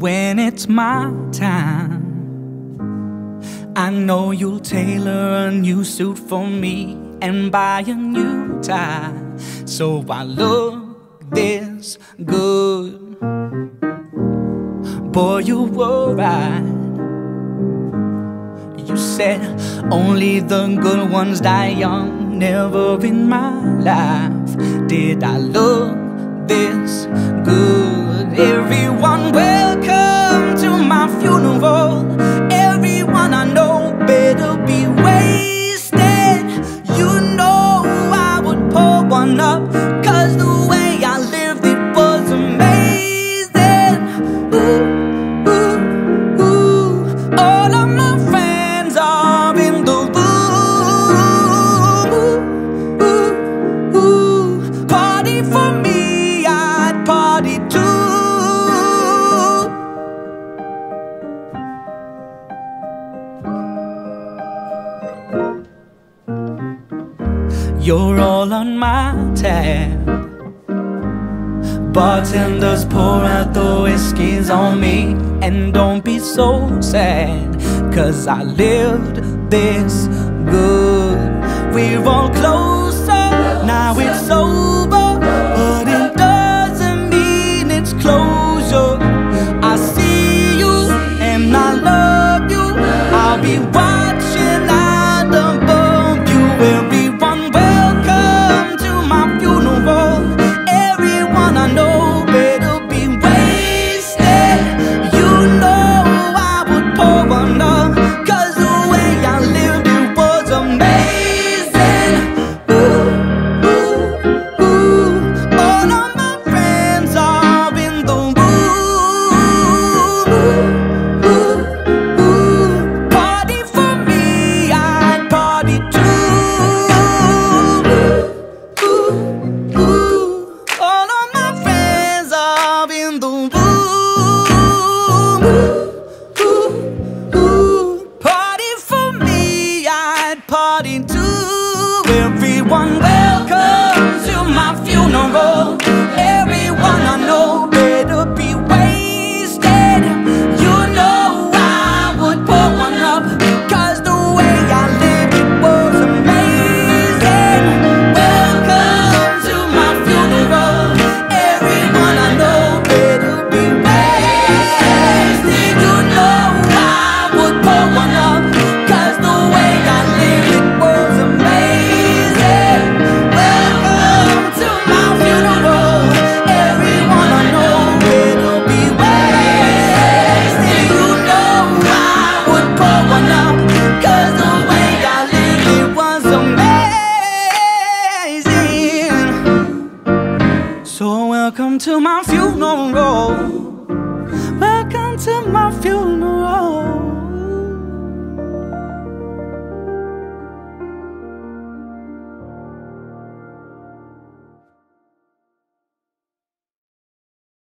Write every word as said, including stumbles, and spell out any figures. When it's my time, I know you'll tailor a new suit for me and buy a new tie, so I look this good. Boy, you were right. You said only the good ones die young. Never in my life did I look this good. Everyone will my funeral, everyone I know better be wasted. You know I would pour one up, cause the way I lived it was amazing. Ooh, ooh, ooh, all of my friends are in the room. Ooh, ooh, ooh, party for me, I'd party too. You're all on my tab. Bartenders pour out the whiskeys on me, and don't be so sad, cause I lived this good. We're all closer, now it's over, but it doesn't mean it's closure. I see you and I love you. I'll be watching out above you. We'll be everyone welcome to my funeral. Everyone I know better be wasted. You know I would pour one up, cause the way I lived it was amazing. Welcome to my funeral. Everyone I know better be wasted. You know I would pour one up, cause the way I lived it was amazing. Welcome to my funeral. Welcome to my funeral.